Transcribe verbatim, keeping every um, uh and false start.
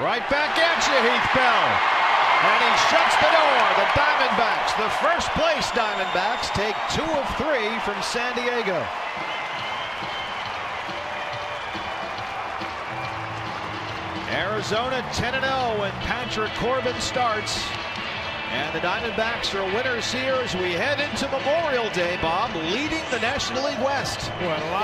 Right back at you, Heath Bell. And he shuts the door. The Diamondbacks, the first place Diamondbacks, take two of three from San Diego. Arizona ten and oh when Patrick Corbin starts. And the Diamondbacks are winners here as we head into Memorial Day, Bob, leading the National League West. What a lot.